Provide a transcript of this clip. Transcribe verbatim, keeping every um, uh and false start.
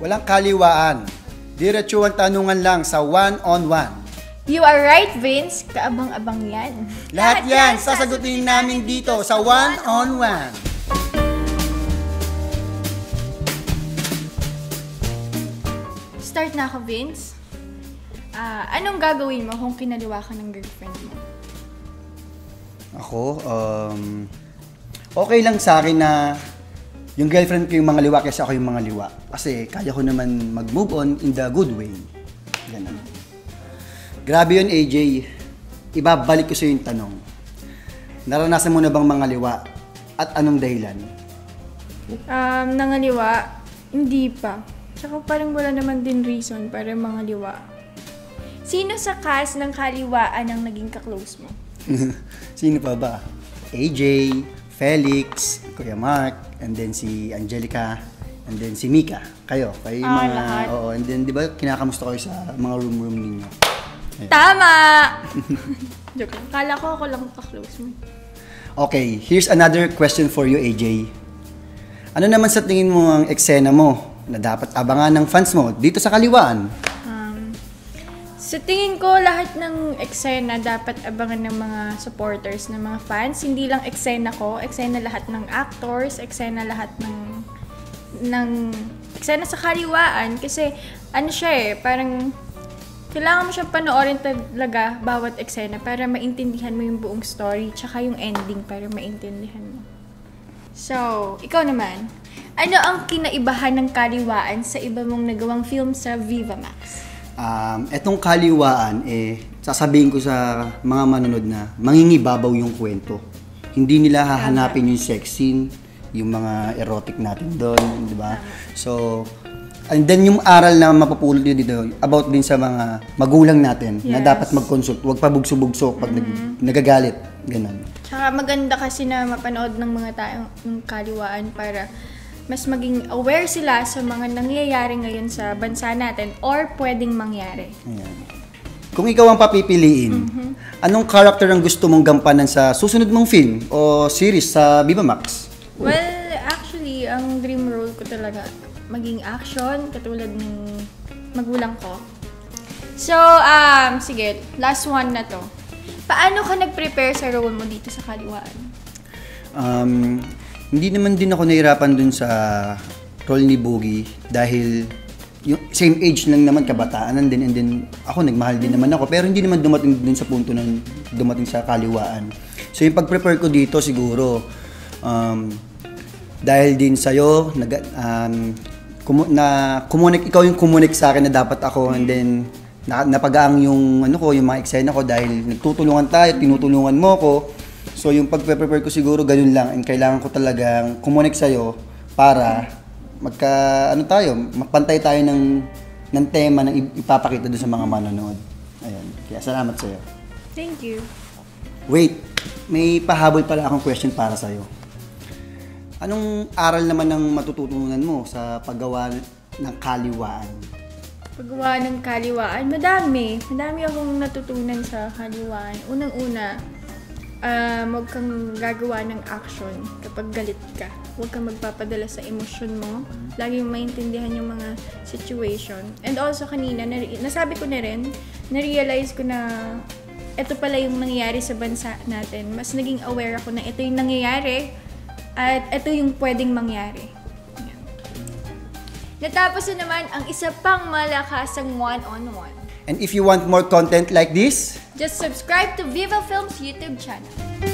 Walang kaliwaan. Diretso ang tanungan lang sa one-on-one. You are right, Vince. Kaabang-abang yan. Lahat yan, sasagutin namin dito sa one-on-one. Start na ako, Vince. Uh, anong gagawin mo kung kinaliwa ka ng girlfriend mo? Ako? Um, okay lang sa akin na yung girlfriend ko yung mga liwa kaysa ako yung mga liwa. Kasi kaya ko naman mag-move on in the good way. Ganun. Grabe yun, A J. Ibabalik ko sa'yo yung tanong. Naranasan mo na bang mga liwa? At anong dahilan? Um, nangaliwa? Hindi pa. Tsaka parang wala naman din reason para mga liwa. Sino sa cast ng kaliwaan ang naging kaklose mo? Sino pa ba? A J, Felix, Kuya Mark, and then si Angelica, and then si Mika. Kayo, kayo yung ah, mga... Lahat. Oo, and then di ba kinakamusta kayo sa mga room-room ninyo? Ayun. Tama! Joke lang. Kala ko ako lang kaklose mo. Okay, here's another question for you, A J. Ano naman sa tingin mo ang eksena mo na dapat abangan ng fans mo dito sa kaliwaan? Um, sa tingin ko, lahat ng eksena dapat abangan ng mga supporters, ng mga fans. Hindi lang eksena ko, eksena lahat ng actors, eksena lahat ng... ng eksena sa kaliwaan kasi ano siya eh, parang kailangan mo siyang panoorin talaga bawat eksena para maintindihan mo yung buong story tsaka yung ending para maintindihan mo. So, ikaw naman, ano ang kinaibahan ng kaliwaan sa iba mong nagawang film sa Viva Max? Um, etong kaliwaan eh, sasabihin ko sa mga manonood na mangingibabaw yung kwento. Hindi nila hahanapin yung sex scene, yung mga erotic natin doon, di ba? So, and then yung aral na mapupulot nyo dito, about din sa mga magulang natin, yes, na dapat mag-consult, huwag pa bugso-bugso pag mm-hmm. nagagalit, ganun. Tsaka maganda kasi na mapanood ng mga taong kaliwaan para mas maging aware sila sa mga nangyayari ngayon sa bansa natin or pwedeng mangyari. Ayan. Kung ikaw ang papipiliin, mm-hmm. anong character ang gusto mong gampanan sa susunod mong film o series sa Viva Max? Well, actually, ang dream role ko talaga, maging action, katulad ng magulang ko. So, um, sige, last one na to. Paano ka nag-prepare sa role mo dito sa kaliwaan? Um, hindi naman din ako nahirapan dun sa role ni Boogie dahil yung same age lang naman, kabataan, and then, and then ako, nagmahal din naman ako, pero hindi naman dumating dun sa punto ng dumating sa kaliwaan. So, yung pag-prepare ko dito, siguro, um, dahil din sa'yo, nag, um, kumu na, kumunik, ikaw yung kumunik sa akin na dapat ako, and then na, napagaang yung, ano ko, yung mga eksena ko dahil nagtutulungan tayo, tinutulungan mo ko. So yung pag-prepare ko siguro ganun lang, and kailangan ko talagang kumunik sa'yo para magka, ano tayo, magpantay tayo ng, ng tema na ipapakita doon sa mga manonood. Ayan, kaya salamat sa'yo. Thank you. Wait, may pahabol pala akong question para sa'yo. Anong aral naman ang matututunan mo sa paggawa ng kaliwaan? Paggawa ng kaliwaan? Madami. Madami akong natutunan sa kaliwaan. Unang-una, uh, huwag kang gagawa ng action kapag galit ka. Huwag kang magpapadala sa emosyon mo. Laging maintindihan yung mga situation. And also kanina, nasabi ko na rin, na-realize ko na ito pala yung nangyayari sa bansa natin. Mas naging aware ako na ito yung nangyayari. At ito yung pwedeng mangyari. Ayan. Natapos na naman ang isa pang malakasang one-on-one. And if you want more content like this, just subscribe to VIVA Films YouTube channel.